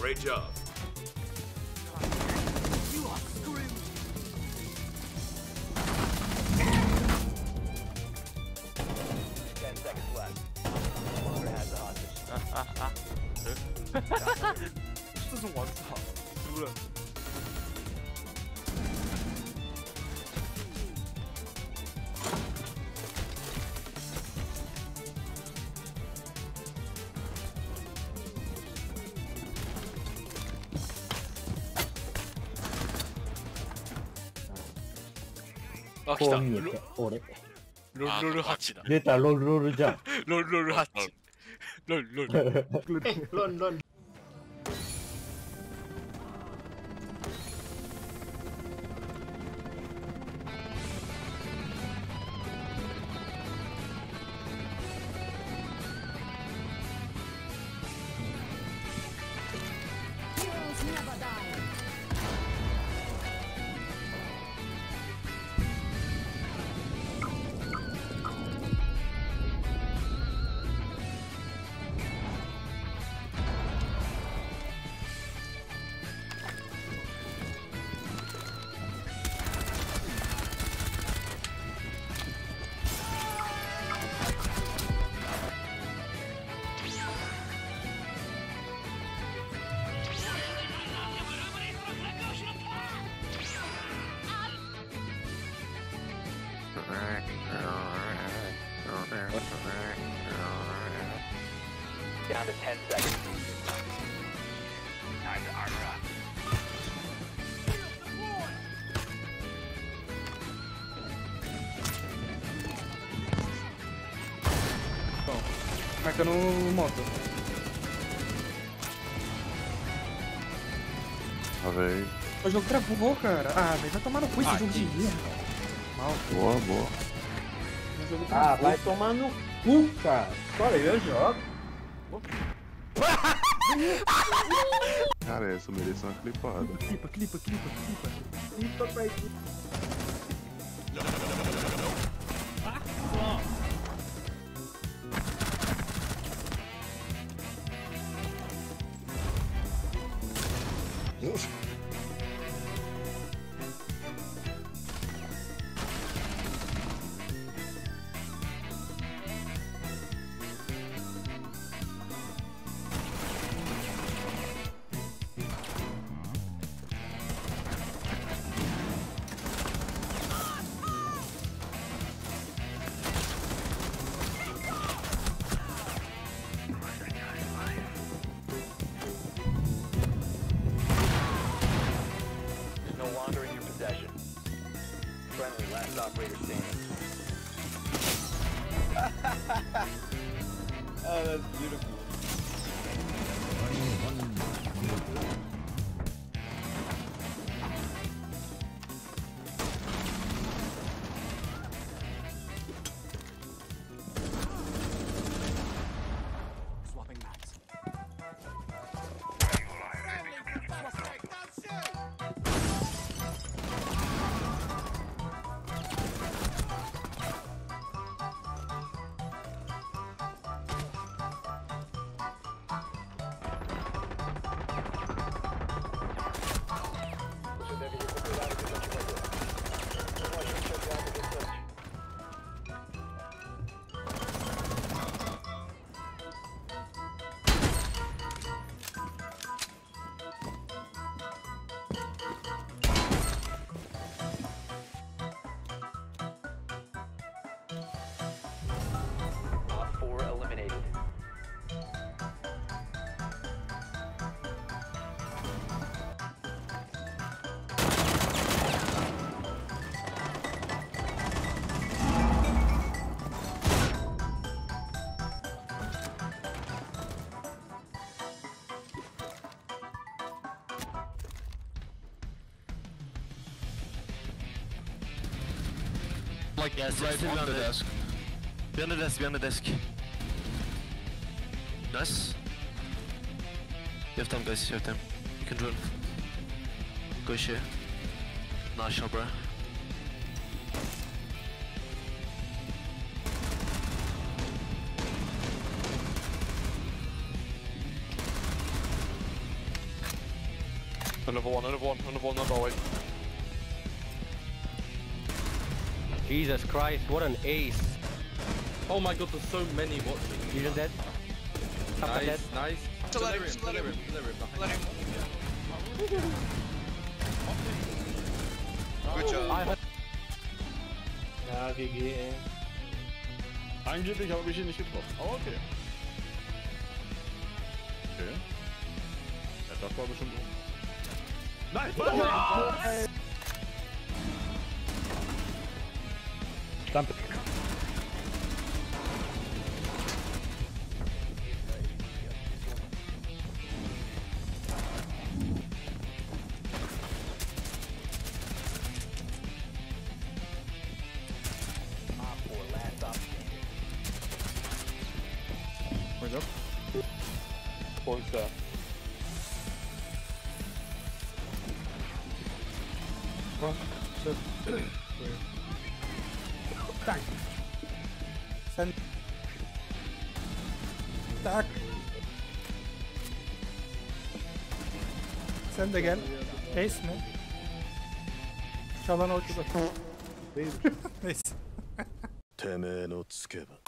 Great job. You are screwed. Ten seconds left. Walter has the hostage. This is one stop.こう見えて俺ロルハチだ。出たロルじゃん。ロルハチ。ロン。Down to 10 seconds. Time to armor up. Bom, marcando moto. Talvez. O jogo travou, cara. Ah, mas vai tomar no cu esse jogo de guerra. Mal. Boa. Ah, vai tomar no cu, cara. Olha, eu jogo. Cara, essa merece uma clipada. Clipa pra equipe. like yes, right behind the desk. Behind the desk, behind the desk. Nice. You have time, guys, you have time. You can drill. Go here. Nice shot, bro. Another one, not our way. Jesus Christ, what an ace. Oh my god, there's so many watching. You're dead. Nice, dead. Nice. Delirium. Good job. Ja, GG. Angeblich habe ich ihn nicht getroffen. Oh, okay. Okay. Ja, das war bestimmt gut. Nein! Was? Stampe. Where's up? Where's that? What? So, back. Send. Back. Send again. Ace mi? Çalan ortada. Değil. Neyse. Temel otsukeba.